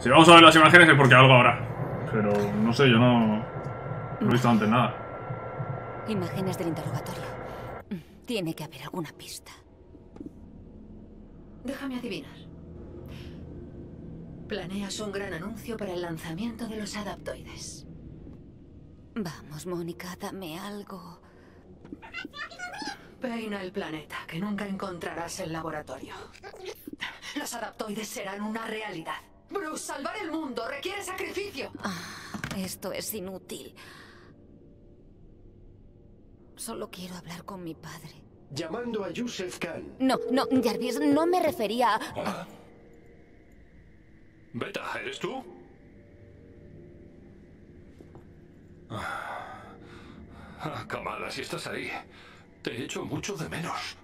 Si vamos a ver las imágenes es porque algo habrá. Pero no sé, yo no he visto antes nada. Imágenes del interrogatorio. Tiene que haber alguna pista. Déjame adivinar. Planeas un gran anuncio para el lanzamiento de los adaptoides. Vamos, Mónica, dame algo. Peina el planeta, que nunca encontrarás el laboratorio. Los adaptoides serán una realidad. Bruce, salvar el mundo requiere sacrificio. Esto es inútil. Solo quiero hablar con mi padre. Llamando a Yusuf Khan. No, Jarvis, no me refería a... Beta, ¿eres tú? Kamala, si estás ahí, te echo mucho de menos.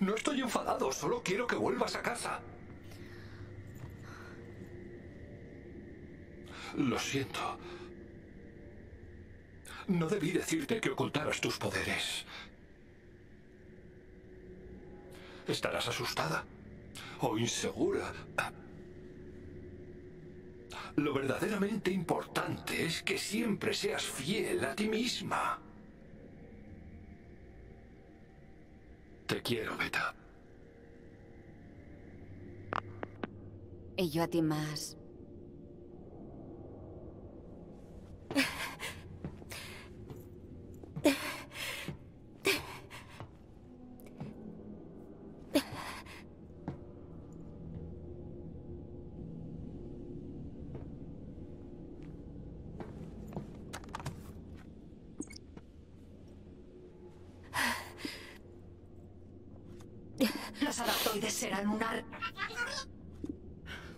No estoy enfadado, solo quiero que vuelvas a casa. Lo siento. No debí decirte que ocultaras tus poderes. Estarás asustada o insegura. Lo verdaderamente importante es que siempre seas fiel a ti misma. Te quiero, Beta. Y yo a ti más.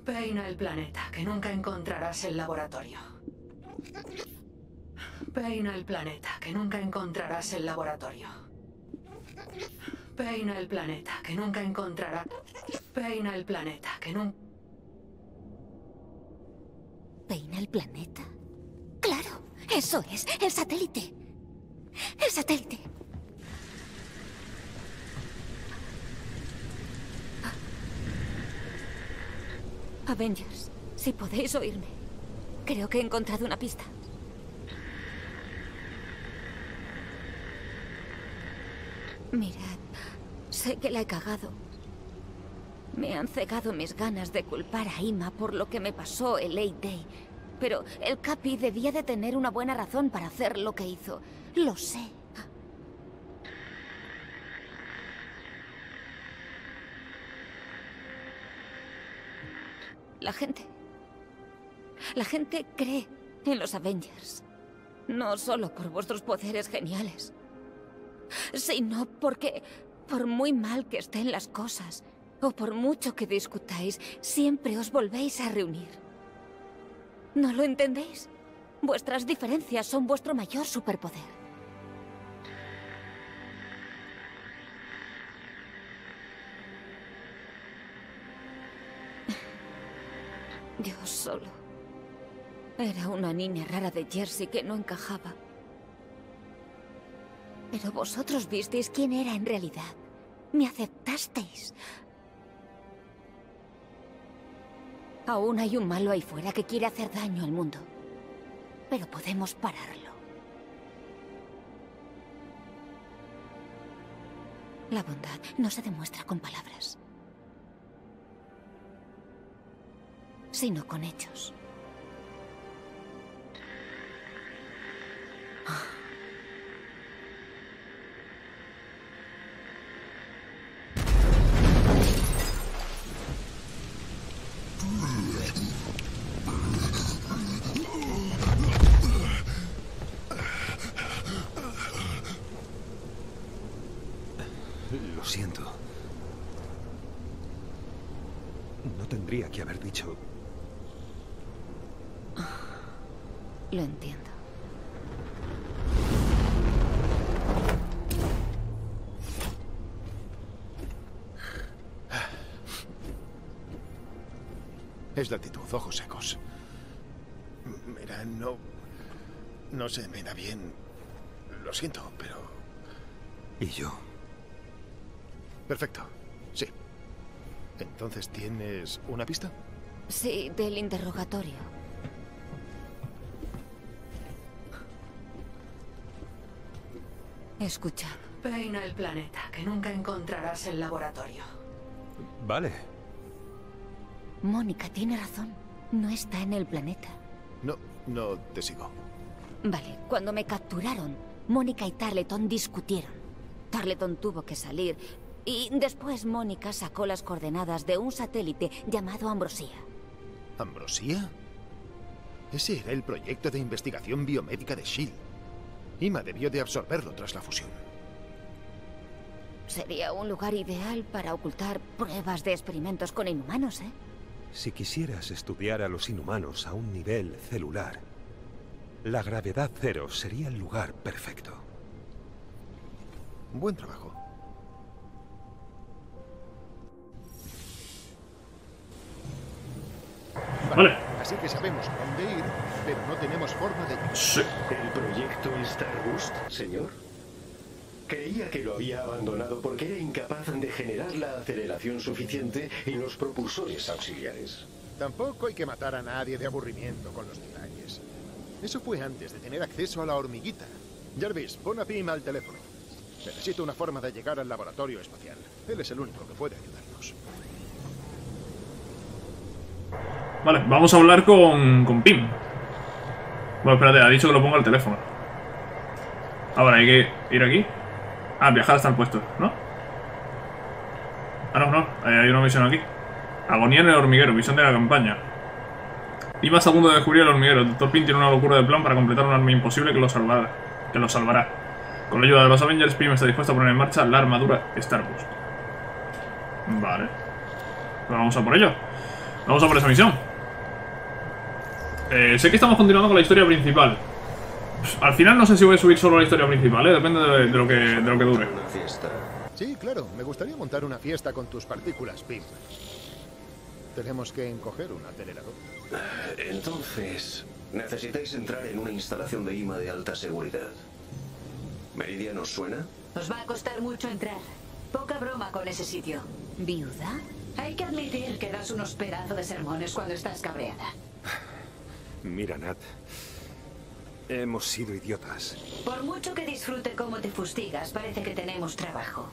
Peina el planeta, que nunca encontrarás el laboratorio. Peina el planeta, que nunca encontrarás el laboratorio. Peina el planeta, que nunca encontrarás... Peina el planeta, que nunca... ¿Peina el planeta? ¡Claro! ¡Eso es! ¡El satélite! ¡El satélite! Avengers, si podéis oírme, creo que he encontrado una pista. Mirad, sé que la he cagado. Me han cegado mis ganas de culpar a Ima por lo que me pasó el 8 Day. Pero el Capi debía de tener una buena razón para hacer lo que hizo. Lo sé. La gente cree en los Avengers. No solo por vuestros poderes geniales, sino porque, por muy mal que estén las cosas, o por mucho que discutáis, siempre os volvéis a reunir. ¿No lo entendéis? Vuestras diferencias son vuestro mayor superpoder. Yo solo. Era una niña rara de Jersey que no encajaba. Pero vosotros visteis quién era en realidad. Me aceptasteis. Aún hay un malo ahí fuera que quiere hacer daño al mundo. Pero podemos pararlo. La bondad no se demuestra con palabras, sino con hechos. Lo siento. No tendría que haber dicho... Lo entiendo. Es la actitud, ojos secos. Mira, no se me da bien. Lo siento, pero... ¿Y yo? Perfecto, sí. Entonces, ¿tienes una pista? Sí, del interrogatorio. Escucha. Peina el planeta, que nunca encontrarás el laboratorio. Vale. Mónica tiene razón. No está en el planeta. No te sigo. Vale, cuando me capturaron, Mónica y Tarleton discutieron. Tarleton tuvo que salir y después Mónica sacó las coordenadas de un satélite llamado Ambrosia. ¿Ambrosia? Ese era el proyecto de investigación biomédica de SHIELD. IMA debió de absorberlo tras la fusión. Sería un lugar ideal para ocultar pruebas de experimentos con inhumanos, ¿eh? Si quisieras estudiar a los inhumanos a un nivel celular, la gravedad cero sería el lugar perfecto. Buen trabajo. Vale. Así que sabemos dónde ir, pero no tenemos forma de... Sí. ¿El proyecto Starburst, señor? Creía que lo había abandonado porque era incapaz de generar la aceleración suficiente y los propulsores auxiliares. Tampoco hay que matar a nadie de aburrimiento con los detalles. Eso fue antes de tener acceso a la hormiguita. Jarvis, pon a Pym al teléfono. Necesito una forma de llegar al laboratorio espacial. Él es el único que puede ayudarnos. Vale, vamos a hablar con Pym. Bueno, espérate, ha dicho que lo ponga al teléfono. Ahora hay que ir aquí. Ah, viajar hasta el puesto, ¿no? Ah, no. Hay una misión aquí. Agonía en el hormiguero, misión de la campaña. Y más a punto de descubrir el hormiguero. El Dr. Pym tiene una locura de plan para completar un arma imposible que lo salvará. Con la ayuda de los Avengers, Pym está dispuesto a poner en marcha la armadura Starburst. Vale. Pues vamos a por ello. Vamos a por esa misión. Sé que estamos continuando con la historia principal. Al final no sé si voy a subir solo la historia principal, ¿eh? Depende de lo que dure. Sí, claro. Me gustaría montar una fiesta con tus partículas, Pim. Tenemos que encoger un acelerador. Entonces, necesitáis entrar en una instalación de IMA de alta seguridad. ¿Meridian os suena? Os va a costar mucho entrar. Poca broma con ese sitio. ¿Viuda? Hay que admitir que das unos pedazos de sermones cuando estás cabreada. Mira, Nat... hemos sido idiotas. Por mucho que disfrute cómo te fustigas, parece que tenemos trabajo.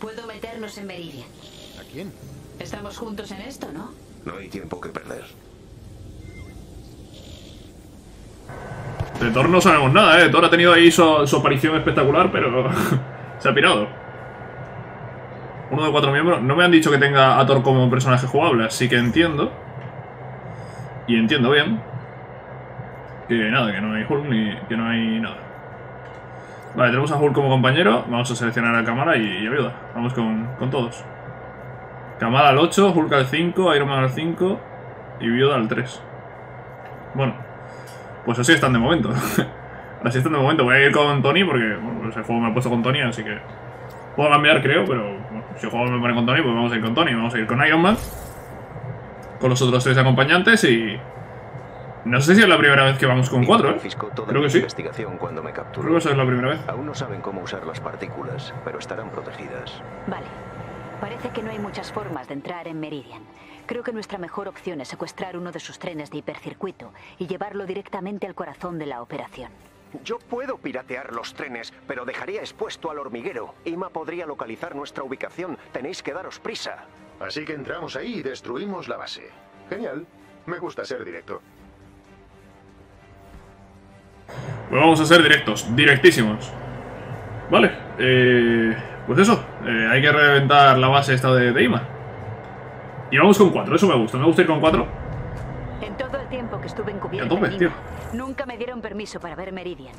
Puedo meternos en Meridian. ¿A quién? Estamos juntos en esto, ¿no? No hay tiempo que perder. De Thor no sabemos nada, ¿eh? Thor ha tenido ahí su aparición espectacular, pero se ha pirado. Uno de 4 miembros. No me han dicho que tenga a Thor como personaje jugable, así que entiendo. Y entiendo bien. Que nada, que no hay Hulk ni que no hay nada. Vale, tenemos a Hulk como compañero. Vamos a seleccionar a Kamala y ayuda. Vamos con todos. Kamala al 8, Hulk al 5, Iron Man al 5 y Viuda al 3. Bueno, pues así están de momento. Así están de momento. Voy a ir con Tony porque bueno, ese juego me ha puesto con Tony, así que puedo cambiar, creo, pero bueno, si el juego me pone con Tony, pues vamos a ir con Tony. Vamos a ir con Iron Man, con los otros 3 acompañantes y... No sé si es la primera vez que vamos con 4, ¿eh? Creo que sí. Creo que esa es la primera vez. Aún no saben cómo usar las partículas, pero estarán protegidas. Vale. Parece que no hay muchas formas de entrar en Meridian. Creo que nuestra mejor opción es secuestrar uno de sus trenes de hipercircuito y llevarlo directamente al corazón de la operación. Yo puedo piratear los trenes, pero dejaría expuesto al hormiguero. IMA podría localizar nuestra ubicación. Tenéis que daros prisa. Así que entramos ahí y destruimos la base. Genial. Me gusta ser directo. Pues vamos a ser directos, directísimos. Vale, pues eso, hay que reventar la base esta de IMA. Y vamos con 4, eso me gusta ir con 4. En todo el tiempo que estuve encubierta, nunca me dieron permiso para ver Meridian.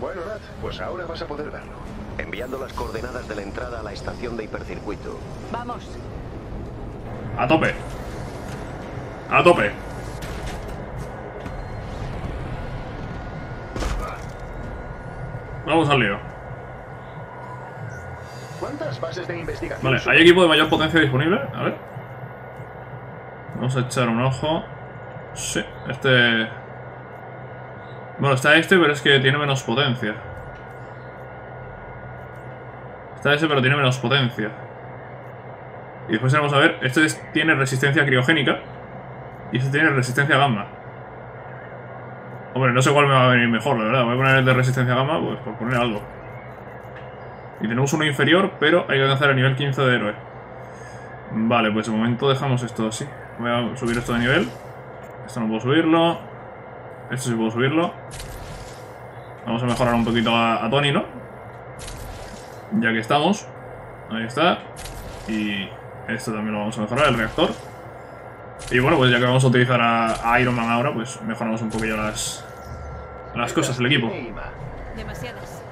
Bueno, Nat, pues ahora vas a poder verlo. Enviando las coordenadas de la entrada a la estación de hipercircuito. Vamos. A tope. A tope. Vamos al lío. ¿Cuántas bases de investigación? Vale, ¿hay equipo de mayor potencia disponible? A ver. Vamos a echar un ojo. Sí, este... Bueno, está este, pero es que tiene menos potencia. Está ese, pero tiene menos potencia. Y después vamos a ver, este tiene resistencia criogénica y este tiene resistencia gamma. Hombre, no sé cuál me va a venir mejor, la verdad. Voy a poner el de resistencia gamma, pues por poner algo. Y tenemos uno inferior, pero hay que alcanzar el nivel 15 de héroe. Vale, pues de momento dejamos esto así. Voy a subir esto de nivel. Esto no puedo subirlo. Esto sí puedo subirlo. Vamos a mejorar un poquito a Tony, ¿no? Ya que estamos. Ahí está. Y esto también lo vamos a mejorar, el reactor. Y bueno, pues ya que vamos a utilizar a Iron Man ahora, pues mejoramos un poquillo las cosas, el equipo. Demasiadas,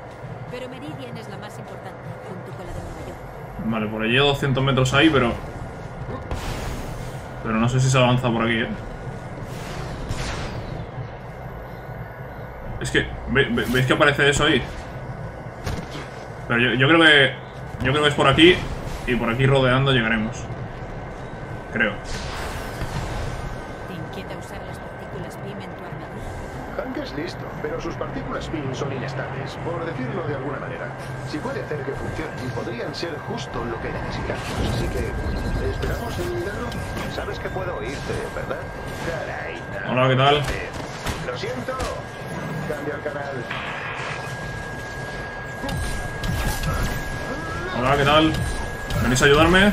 pero Meridian es la más importante, junto con la de Nueva York. Vale, por allí 200 metros ahí, pero no sé si se avanza por aquí, ¿eh? Es que, ¿veis que aparece eso ahí? Pero yo creo que es por aquí, y por aquí rodeando llegaremos. Creo. Listo, pero sus partículas Pym son inestables, por decirlo de alguna manera. Si puede hacer que funcione, podrían ser justo lo que necesitamos. Así que, ¿esperamos el milagro? Sabes que puedo oírte, ¿verdad? Caray, no. Hola, ¿qué tal? Lo siento. Cambia el canal. Hola, ¿qué tal? ¿Venís a ayudarme?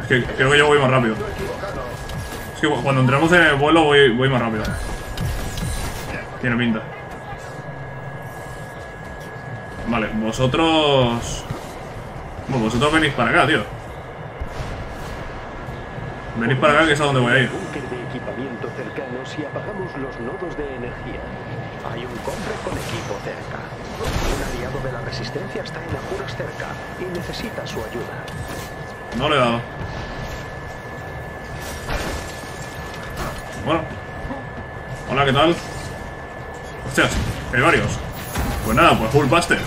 Es que creo que yo voy más rápido. Es que cuando entramos en el vuelo voy más rápido. Tiene pinta. Vale, vosotros... Bueno, vosotros venís para acá, tío. Venís para acá, que es a donde voy a ir. No le he dado. Bueno. Hola, ¿qué tal? Hostias, hay varios. Pues nada, pues Hulkbuster.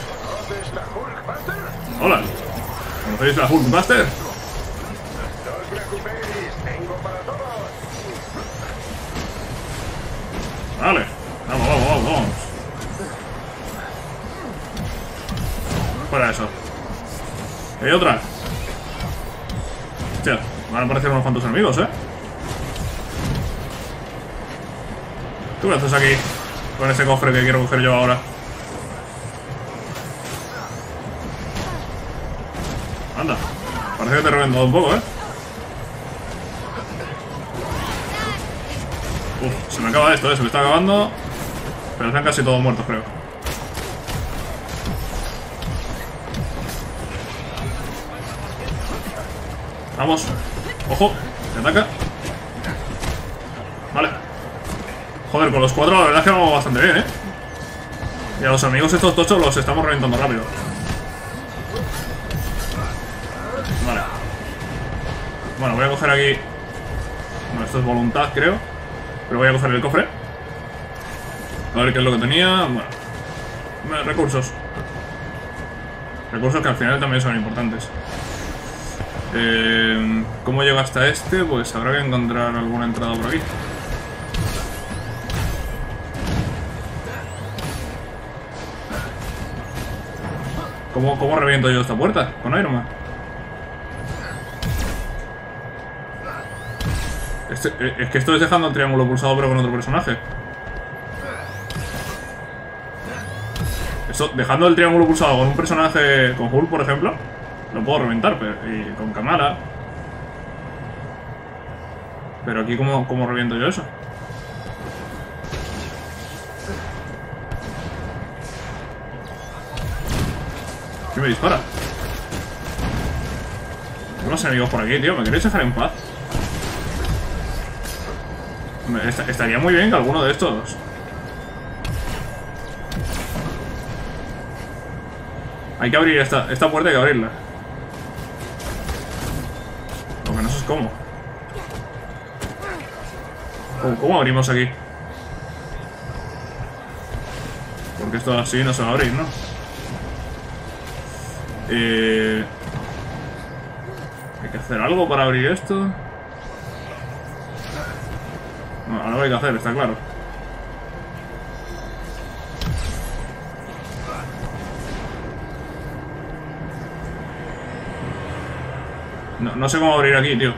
Hola. ¿Conocéis la Hulkbuster? No os preocupéis, tengo para todos. Vale, vamos. Fuera eso. ¿Hay otra? Hostias, van a aparecer unos cuantos enemigos, ¿eh? ¿Tú qué haces aquí? Con ese cofre que quiero coger yo ahora. Anda. Parece que te he reventado un poco, ¿eh? Uf, se me acaba esto, ¿eh? Se me está acabando. Pero están casi todos muertos, creo. Vamos. Ojo. Te ataca. Vale. Joder, con los cuatro la verdad es que vamos bastante bien, ¿eh? Y a los amigos estos tochos los estamos reventando rápido. Vale. Bueno, voy a coger aquí... Bueno, esto es voluntad, creo. Pero voy a coger el cofre. A ver qué es lo que tenía... Bueno. Recursos. Recursos que al final también son importantes. ¿Cómo llega hasta este? Pues habrá que encontrar alguna entrada por aquí. ¿Cómo reviento yo esta puerta? Con Iron Man. Es que esto es dejando el triángulo pulsado pero con otro personaje. Esto, dejando el triángulo pulsado con un personaje, con Hulk por ejemplo, lo puedo reventar, pero, y con Kamala. Pero aquí ¿cómo reviento yo eso? ¿Qué me dispara? Tengo más enemigos por aquí, tío. ¿Me queréis dejar en paz? Estaría muy bien que alguno de estos... Hay que abrir esta puerta, hay que abrirla. Lo que no sé es cómo. ¿Cómo abrimos aquí? Porque esto así no se va a abrir, ¿no? Hay que hacer algo para abrir esto. No, algo hay que hacer, está claro. No sé cómo abrir aquí, tío.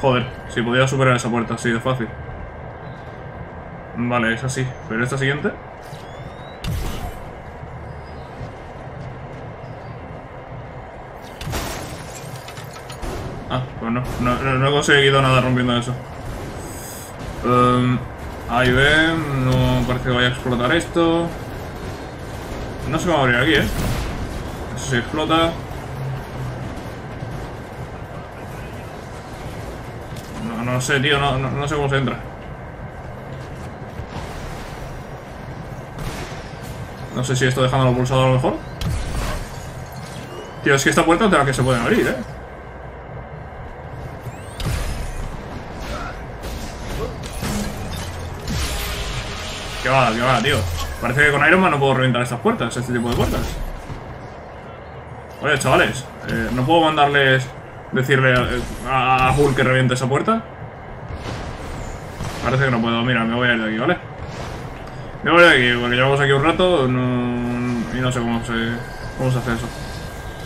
Joder, si pudiera superar esa puerta así de fácil. Vale, es así. Pero esta siguiente... Ah, pues no he conseguido nada rompiendo eso. Ahí ve, no parece que vaya a explotar esto. No se va a abrir aquí, ¿eh? Eso sí explota. No sé, tío, no sé cómo se entra. No sé si esto dejándolo pulsado a lo mejor. Tío, es que esta puerta es de la que se pueden abrir, ¿eh? Que va, tío. Parece que con Iron Man no puedo reventar estas puertas, este tipo de puertas. Oye, chavales, ¿no puedo mandarles... decirle a Hulk que reviente esa puerta? Parece que no puedo. Mira, me voy a ir de aquí, ¿vale? Me voy a ir de aquí, porque llevamos aquí un rato y no sé cómo se hace eso.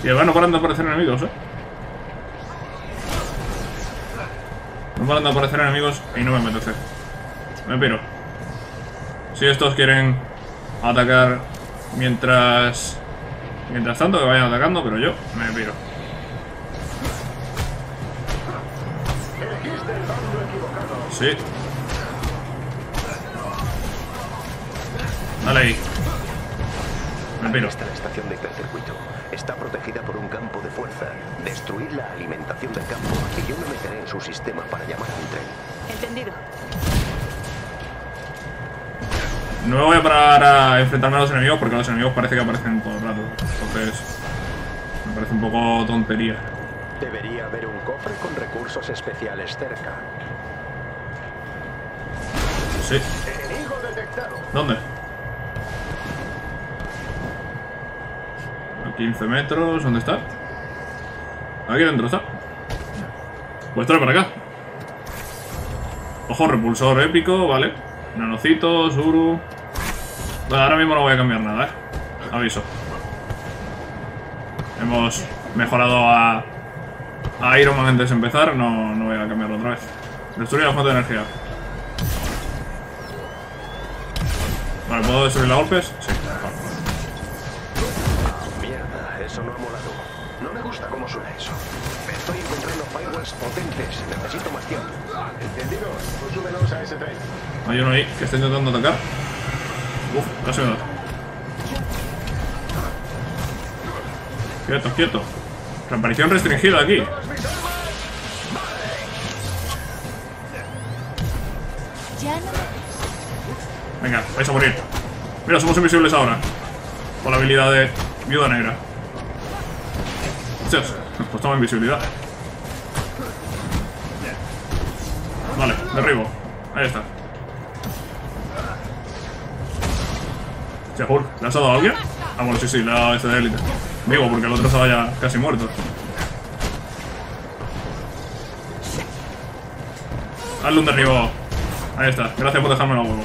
Y además no paran de aparecer enemigos, ¿eh? No paran de aparecer enemigos y no me apetece. Me piro. Si estos quieren atacar mientras tanto, que vayan atacando, pero yo me piro. Sí. Dale ahí. Me piro. Esta estación de hipercircuito está protegida por un campo de fuerza. Destruir la alimentación del campo y yo me meteré en su sistema para llamar a un tren. Entendido. No me voy a parar a enfrentarme a los enemigos porque los enemigos parece que aparecen todo el rato. Entonces, me parece un poco tontería. Debería haber un cofre con recursos especiales cerca. Sí. Enemigo detectado. ¿Dónde? A 15 metros. ¿Dónde está? Aquí dentro está. Pues trae para acá. Ojo, repulsor épico, vale. Nanocitos, Uru. Bueno, ahora mismo no voy a cambiar nada, ¿eh? Aviso. Hemos mejorado a Iron Man antes de empezar. No voy a cambiarlo otra vez. Destruir la fuente de energía. Vale, ¿puedo destruirla a golpes? Sí. Ah, mierda, eso no ha molado. No me gusta cómo suena eso. Estoy encontrando firewalls potentes. Necesito más tiempo. Entendido. Pues súbenos a ese tren. Hay uno ahí que está intentando atacar. Uf, casi me da. Quieto, quieto. Reaparición restringida aquí. Venga, vais a morir. Mira, somos invisibles ahora. Con la habilidad de Viuda Negra. Hostias, nos costaba invisibilidad. Vale, derribo. Ahí está. ¿Le has dado a alguien? Ah, bueno, sí, le ha dado a este de élite. Digo, porque el otro estaba ya casi muerto. Hazle un derribo. Ahí está, gracias por dejármelo a huevo.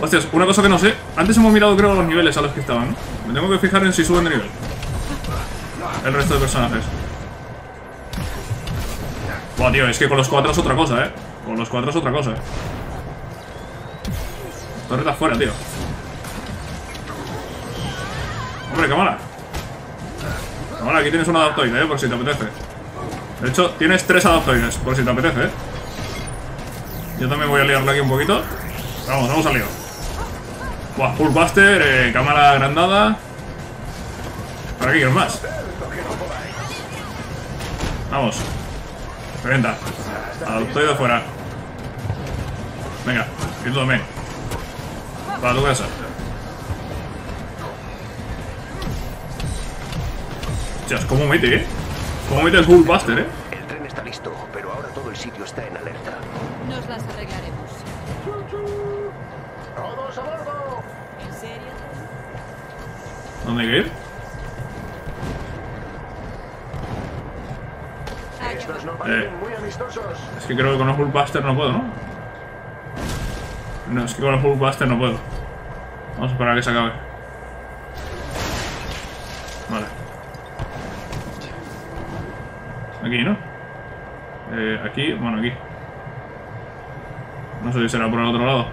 Hostias, una cosa que no sé. Antes hemos mirado, creo, los niveles a los que estaban. Me tengo que fijar en si suben de nivel el resto de personajes. Buah, tío, es que con los cuatro es otra cosa, eh. Con los cuatro es otra cosa. Torreta fuera, tío. Hombre, Kamala. Kamala, aquí tienes un adaptoide, por si te apetece. De hecho, tienes 3 adaptoides, por si te apetece, eh. Yo también voy a liarlo aquí un poquito. Vamos, vamos al lío. Buah, Hulkbuster, Kamala agrandada. ¿Para qué quieres más? Vamos. Reventa. Adaptoide fuera. Venga, y tú también. Para tu casa. Chas, ¿cómo mete, eh? ¿Cómo mete el Hulkbuster, eh? El tren está listo, pero ahora todo el sitio está en alerta. Nos las arreglaremos. ¡Todos a bordo! ¿En serio? ¿Dónde hay que ir? Estos no parecen muy amistosos. Es que creo que con el Hulkbuster no puedo, ¿no? No, es que con el Hulkbuster no puedo. Vamos a esperar a que se acabe. Vale. Aquí, ¿no? Aquí, bueno, aquí. No sé si será por el otro lado.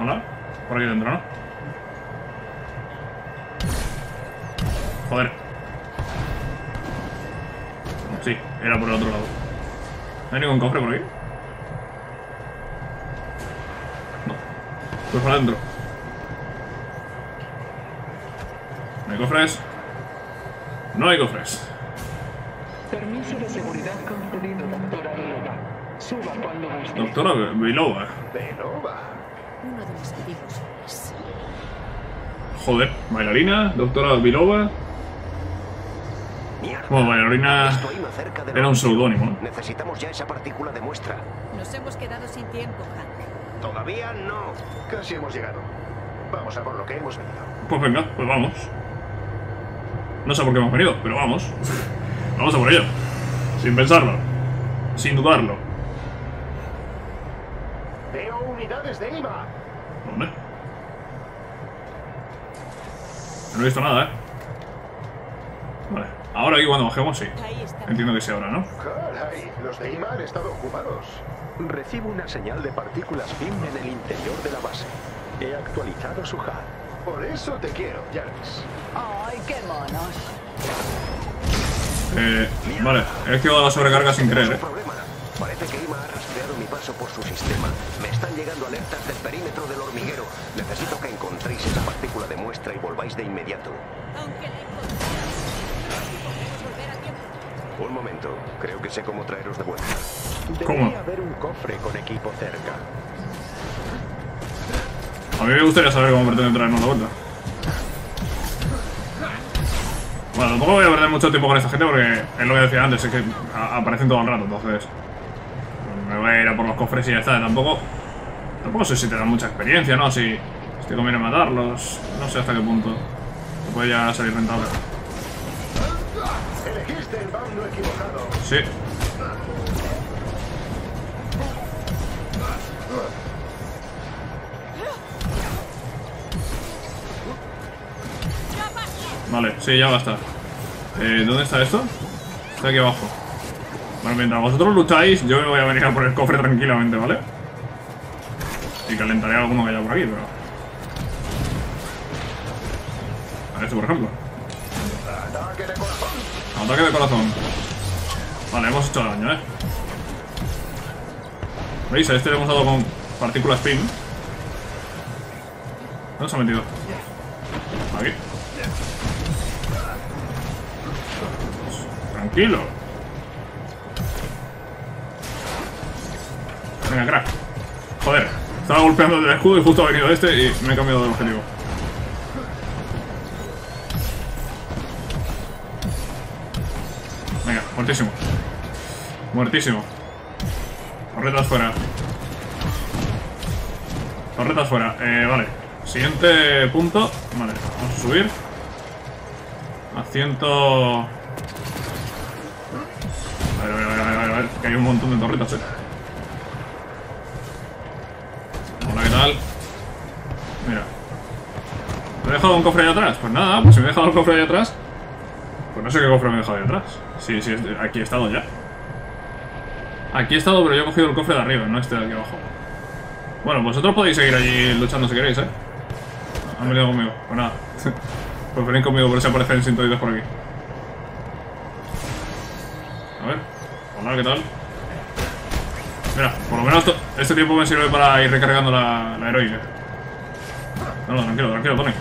Hola, por aquí dentro, ¿no? Joder. Sí, era por el otro lado. ¿No hay ningún cofre por aquí? No. Pues para adentro. ¿No hay cofres? No hay cofres. Permiso de seguridad concedido, doctora Vilova. Suba cuando guste. Doctora Vilova. Uno de mis amigos es... Joder, bailarina, doctora Vilova. Bueno, bailarina era un seudónimo, ¿no? Necesitamos ya esa partícula de muestra. Nos hemos quedado sin tiempo, Hank. Todavía no. Casi hemos llegado. Vamos a por lo que hemos venido. Pues venga, pues vamos. No sé por qué hemos venido, pero vamos. Vamos a por ello. Sin pensarlo. Sin dudarlo. Veo unidades de IMA. ¿Dónde? No he visto nada, ¿eh? Vale. Ahora aquí cuando bajemos, sí. Entiendo que sí ahora, ¿no? Caray, los de IMA han estado ocupados. Recibo una señal de partículas FIM en el interior de la base. He actualizado su HUD. Por eso te quiero, Jarvis. Ay, qué monos. Vale, he activado la sobrecarga sin querer, Parece que IMA ha rastreado mi paso por su sistema. Me están llegando alertas del perímetro del hormiguero. Necesito que encontréis esa partícula de muestra y volváis de inmediato. Aunque la encontré... Un momento, creo que sé cómo traeros de vuelta. ¿Cómo? Haber un cofre con equipo cerca. A mí me gustaría saber cómo pretenden traernos de vuelta. Bueno, tampoco voy a perder mucho tiempo con esta gente porque es lo que decía antes, es que aparecen todo el rato, entonces... Me voy a ir a por los cofres y ya está, tampoco sé si te dan mucha experiencia, ¿no? Si te conviene matarlos, no sé hasta qué punto. Te puede ya salir rentable. Elegiste el bando equivocado. Sí. Vale, sí, ya basta. ¿Dónde está esto? Está aquí abajo. Bueno, mientras vosotros lucháis, yo me voy a venir a por el cofre tranquilamente, ¿vale? Y calentaré alguno que haya por aquí, pero... A esto, por ejemplo. Ataque de corazón. Ataque de corazón. Vale, hemos hecho daño, ¿eh? ¿Veis? A este le hemos dado con partículas PIM. ¿Dónde se ha metido? Aquí. Pues, tranquilo. Venga, crack. Joder, estaba golpeando el escudo y justo ha venido este y me he cambiado de objetivo. Muertísimo. Muertísimo. Torretas fuera. Torretas fuera. Vale. Siguiente punto. Vale. Vamos a subir. A 100... A ver. Que hay un montón de torretas, Hola, ¿qué tal? Mira. ¿Me he dejado un cofre ahí atrás? Pues nada, pues si me he dejado el cofre ahí atrás... Pues no sé qué cofre me he dejado ahí atrás. Sí, aquí he estado ya. Aquí he estado, pero yo he cogido el cofre de arriba, no este de aquí abajo. Bueno, vosotros podéis seguir allí luchando si queréis, ¿eh? Han venido conmigo, pues nada. Pues venid conmigo, por eso aparecen sintoides por aquí. A ver. Hola, ¿qué tal? Mira, por lo menos este tiempo me sirve para ir recargando la heroica. No, tranquilo, Tony.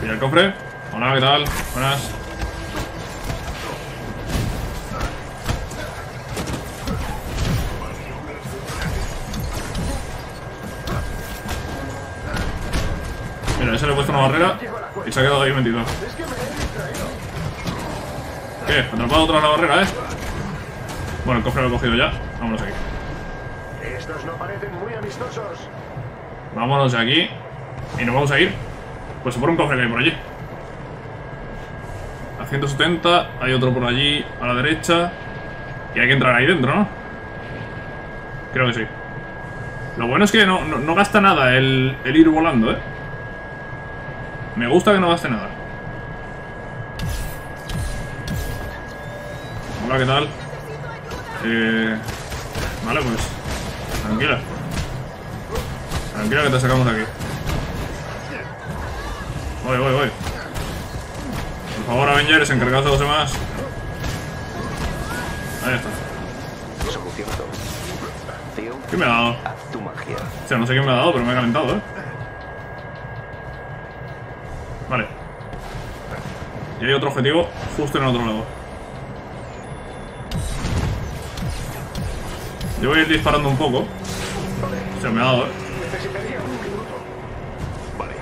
Pilla el cofre. Hola, ¿qué tal? Buenas. Mira, ese le he puesto una barrera y se ha quedado ahí metido. ¿Qué? ¿Atrapado otra la barrera, eh? Bueno, el cofre lo he cogido ya. Vámonos aquí. Estos no parecen muy amistosos. Vámonos de aquí. Y nos vamos a ir. Pues por un cofre que hay por allí. A 170. Hay otro por allí, a la derecha. Y hay que entrar ahí dentro, ¿no? Creo que sí. Lo bueno es que no gasta nada el ir volando, ¿eh? Me gusta que no gaste nada. Hola, ¿qué tal? Vale, pues tranquila. Tranquila que te sacamos de aquí. Voy. Por favor, Avengers, encargaos de los demás. Ahí está. ¿Quién me ha dado? O sea, no sé quién me ha dado, pero me ha calentado, ¿eh? Vale. Y hay otro objetivo justo en el otro lado. Yo voy a ir disparando un poco. Se me ha dado, ¿eh? Vale.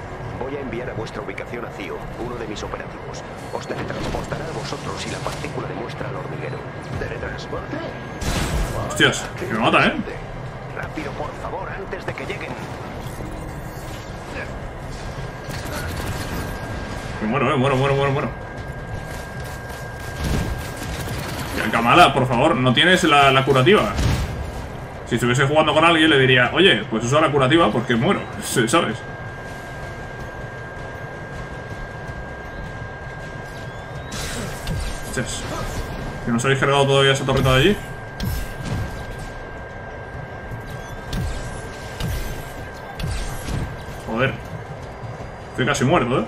Voy a enviar a vuestra ubicación a CIO, uno de mis operativos. Os teletransportará a vosotros y la partícula demuestra al hormiguero. ¿Teletransporte? Hostias, que me matan, ¿eh? Rápido, por favor, antes de que lleguen. Que muero. Kamala, por favor, no tienes la curativa. Si estuviese jugando con alguien le diría, oye, pues usa la curativa porque muero, ¿sabes? Hostias. ¿Que no os habéis cargado todavía esa torreta de allí? Joder. Estoy casi muerto, ¿eh?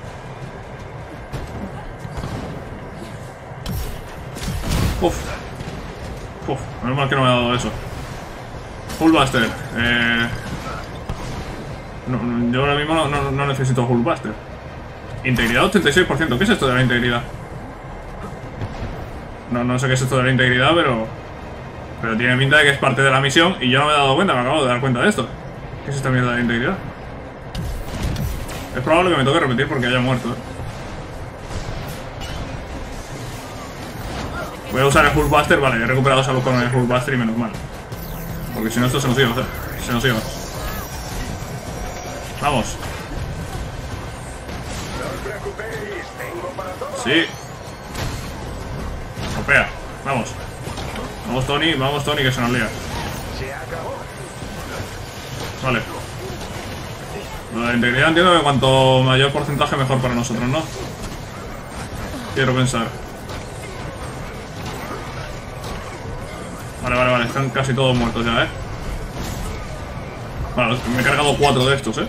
Uf, menos mal que no me ha dado eso. Hulkbuster. Yo ahora mismo no necesito Hulkbuster. Integridad 86%. ¿Qué es esto de la integridad? No sé qué es esto de la integridad, pero tiene pinta de que es parte de la misión y yo no me he dado cuenta, me acabo de dar cuenta de esto. ¿Qué es esta mierda de integridad? Es probable que me toque repetir porque haya muerto, ¿eh? Voy a usar el Hulkbuster, vale, he recuperado salud con el Hulkbuster y menos mal. Porque si no esto se nos iba, Vamos. Sí. Sopea, vamos. Vamos Tony, que se nos lía. Vale. Lo de integridad entiendo que cuanto mayor porcentaje mejor para nosotros, ¿no? Quiero pensar. Vale, están casi todos muertos ya, ¿eh? Vale, me he cargado 4 de estos, ¿eh?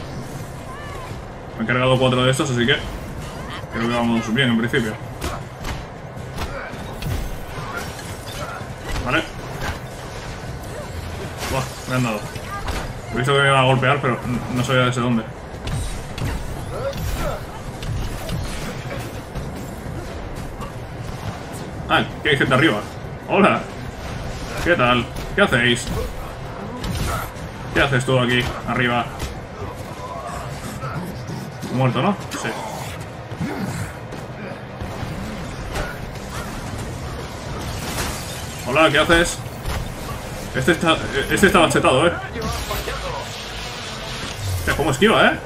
Así que creo que vamos bien en principio. Vale. Buah, me han dado. He visto que me iba a golpear, pero no sabía desde dónde. Ah, que hay gente arriba. ¡Hola! ¿Qué tal? ¿Qué hacéis? ¿Qué haces tú aquí, arriba? Muerto, ¿no? Sí. Hola, ¿qué haces? Este está bachetado, ¿eh? Hostia, ¿cómo esquiva, eh?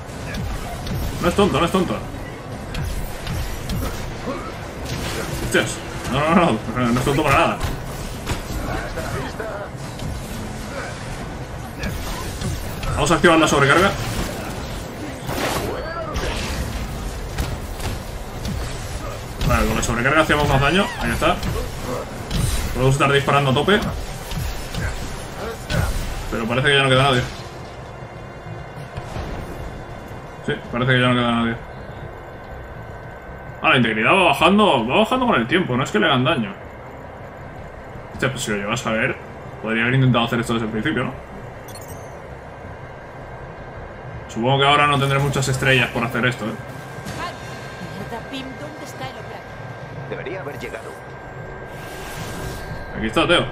No es tonto. Hostias. No es tonto para nada. Vamos a activar la sobrecarga. Vale, con la sobrecarga hacemos más daño. Ahí está. Podemos estar disparando a tope. Pero parece que ya no queda nadie. Sí, parece que ya no queda nadie. Ah, la integridad va bajando. Va bajando con el tiempo, no es que le hagan daño. Hostia, pues si lo llevas a ver, podría haber intentado hacer esto desde el principio, ¿no? Supongo que ahora no tendré muchas estrellas por hacer esto, ¿eh? Debería haber llegado. Aquí está Teo.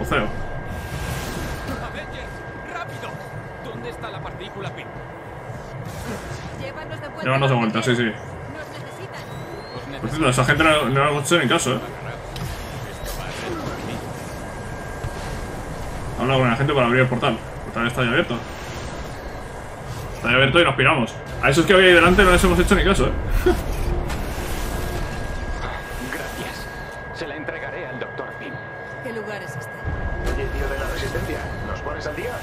O Ceo. ¡Rápido! ¿Dónde está la partícula Pym? Llévanos de vuelta, sí. Por cierto, a esa gente no le ha hecho ni caso, ¿eh? Habla con la gente para abrir el portal. El portal está ya abierto. Está abierto y nos piramos. A esos que había ahí delante no les hemos hecho ni caso, ¿eh? Gracias. Se la entregaré al doctor Pym. ¿Qué lugar es este? Oye, tío de la resistencia, ¿nos pones al día?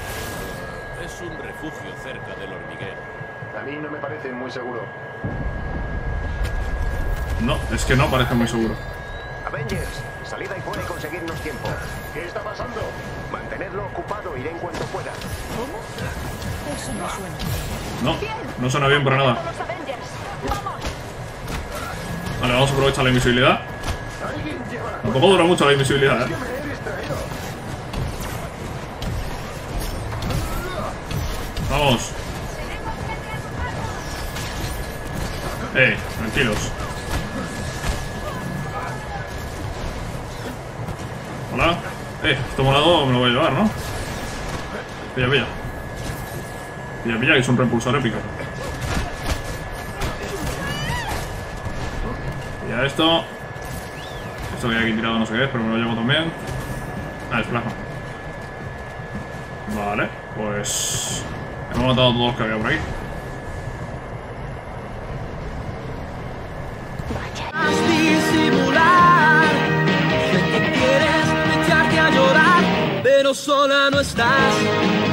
cerca del hormiguero. A mí no me parece muy seguro. No, es que no parece muy seguro. Avengers, salida y fuera y conseguirnos tiempo. ¿Qué está pasando? Mantenerlo ocupado, iré en cuanto pueda. ¿Cómo? Eso no suena. No, no suena bien para nada. Vale, vamos a aprovechar la invisibilidad. Tampoco dura mucho la invisibilidad, ¿eh? Vamos. Tranquilos. Hola. Esto molado me lo voy a llevar, ¿no? Pilla, pilla. Pilla, pilla, que es un repulsor épico. Pilla esto. Esto que hay aquí tirado no sé qué es, pero me lo llevo también. Ah, es plasma. Vale, pues... hemos matado a todos los que había por aquí. Sola no estás.